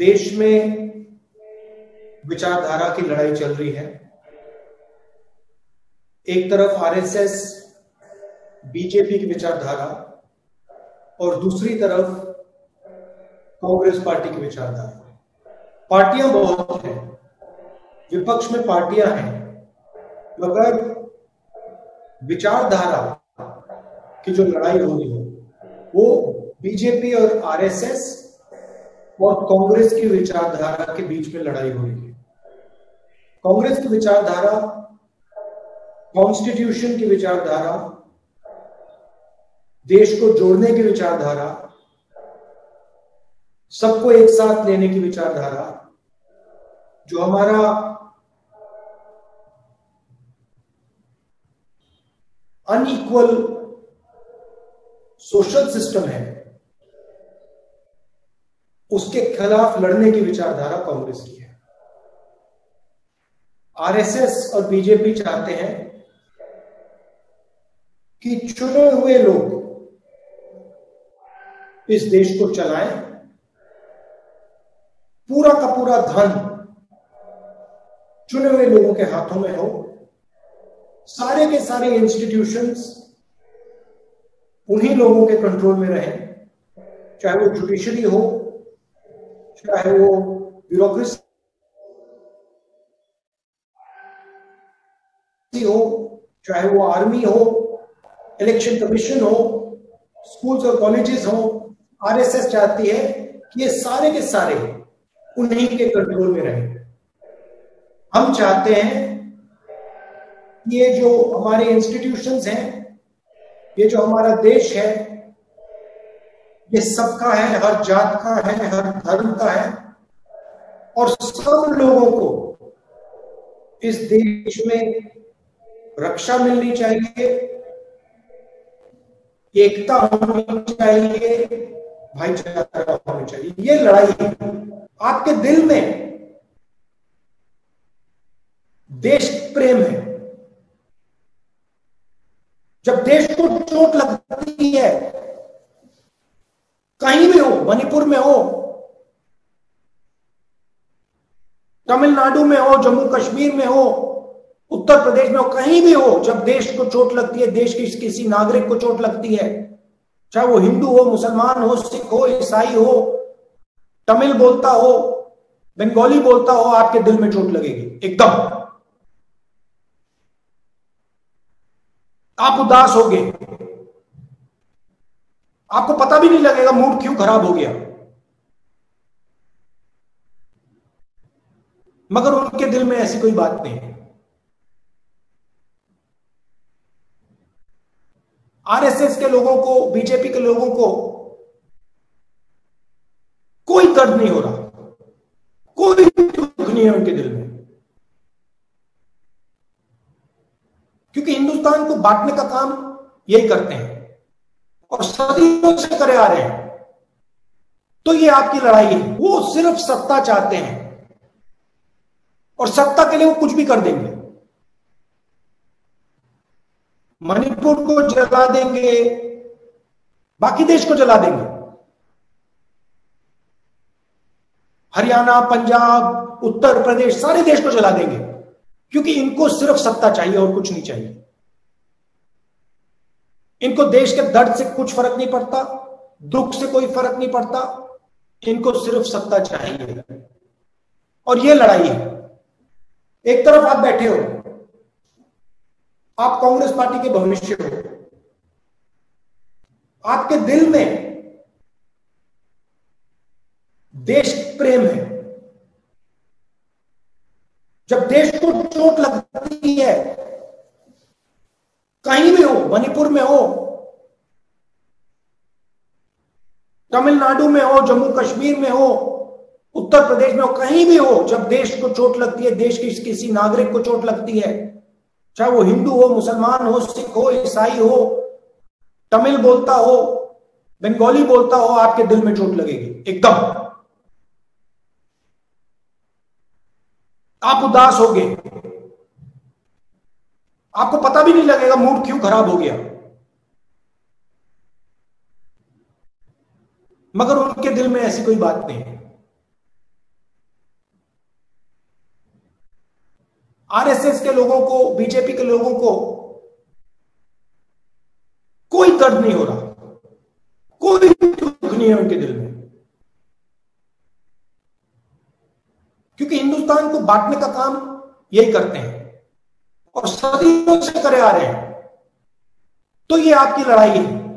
देश में विचारधारा की लड़ाई चल रही है। एक तरफ आरएसएस बीजेपी की विचारधारा और दूसरी तरफ कांग्रेस पार्टी की विचारधारा। पार्टियां बहुत हैं, विपक्ष में पार्टियां हैं, मगर विचारधारा की जो लड़ाई होनी है वो बीजेपी और आरएसएस और कांग्रेस की विचारधारा के बीच में लड़ाई हो रही है। कांग्रेस की विचारधारा, कॉन्स्टिट्यूशन की विचारधारा, देश को जोड़ने की विचारधारा, सबको एक साथ लेने की विचारधारा, जो हमारा अनइक्वल सोशल सिस्टम है, उसके खिलाफ लड़ने की विचारधारा कांग्रेस की है। आरएसएस और बीजेपी चाहते हैं कि चुने हुए लोग इस देश को चलाएं, पूरा का पूरा धन चुने हुए लोगों के हाथों में हो, सारे के सारे इंस्टीट्यूशंस उन्हीं लोगों के कंट्रोल में रहें, चाहे वो ज्यूडिशियरी हो, चाहे वो ब्यूरोक्रेसी हो, चाहे वो आर्मी हो, इलेक्शन कमीशन हो, स्कूल्स और कॉलेजेस हो। आरएसएस चाहती है कि ये सारे के सारे उन्हीं के कंट्रोल में रहें। हम चाहते हैं ये जो हमारे इंस्टीट्यूशंस हैं, ये जो हमारा देश है, ये सबका है, हर जात का है, हर धर्म का है, और सब लोगों को इस देश में रक्षा मिलनी चाहिए, एकता होनी चाहिए, भाईचारा होनी चाहिए। ये लड़ाई आपके दिल में देश प्रेम है। जब देश को चोट लगती है, कहीं भी हो, मणिपुर में हो, तमिलनाडु में हो, जम्मू कश्मीर में हो, उत्तर प्रदेश में हो, कहीं भी हो, जब देश को चोट लगती है, देश के किसी नागरिक को चोट लगती है, चाहे वो हिंदू हो, मुसलमान हो, सिख हो, ईसाई हो, तमिल बोलता हो, बंगाली बोलता हो, आपके दिल में चोट लगेगी एकदम। आप उदास हो गए, आपको पता भी नहीं लगेगा मूड क्यों खराब हो गया, मगर उनके दिल में ऐसी कोई बात नहीं है। आरएसएस के लोगों को, बीजेपी के लोगों को कोई दर्द नहीं हो रहा, कोई दुख नहीं है उनके दिल में, क्योंकि हिंदुस्तान को बांटने का काम यही करते हैं और सदियों से करे आ रहे हैं। तो ये आपकी लड़ाई है। वो सिर्फ सत्ता चाहते हैं और सत्ता के लिए वो कुछ भी कर देंगे, मणिपुर को जला देंगे, बाकी देश को जला देंगे, हरियाणा, पंजाब, उत्तर प्रदेश, सारे देश को जला देंगे, क्योंकि इनको सिर्फ सत्ता चाहिए और कुछ नहीं चाहिए। इनको देश के दर्द से कुछ फर्क नहीं पड़ता, दुख से कोई फर्क नहीं पड़ता, इनको सिर्फ सत्ता चाहिए। और ये लड़ाई है। एक तरफ आप बैठे हो, आप कांग्रेस पार्टी के भविष्य हो, आपके दिल में देश प्रेम है। जब देश को चोट लगती है, कहीं भी हो, मणिपुर में हो, तमिलनाडु में हो, जम्मू कश्मीर में हो, उत्तर प्रदेश में हो, कहीं भी हो, जब देश को चोट लगती है, देश के किसी नागरिक को चोट लगती है, चाहे वो हिंदू हो, मुसलमान हो, सिख हो, ईसाई हो, तमिल बोलता हो, बंगाली बोलता हो, आपके दिल में चोट लगेगी एकदम। आप उदास हो गए, आपको पता भी नहीं लगेगा मूड क्यों खराब हो गया, मगर उनके दिल में ऐसी कोई बात नहीं है। आरएसएस के लोगों को, बीजेपी के लोगों को कोई दर्द नहीं हो रहा, कोई दुख नहीं है उनके दिल में, क्योंकि हिंदुस्तान को बांटने का काम यही करते हैं और सदियों से करे आ रहे हैं। तो ये आपकी लड़ाई है।